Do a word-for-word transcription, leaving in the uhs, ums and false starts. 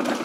good.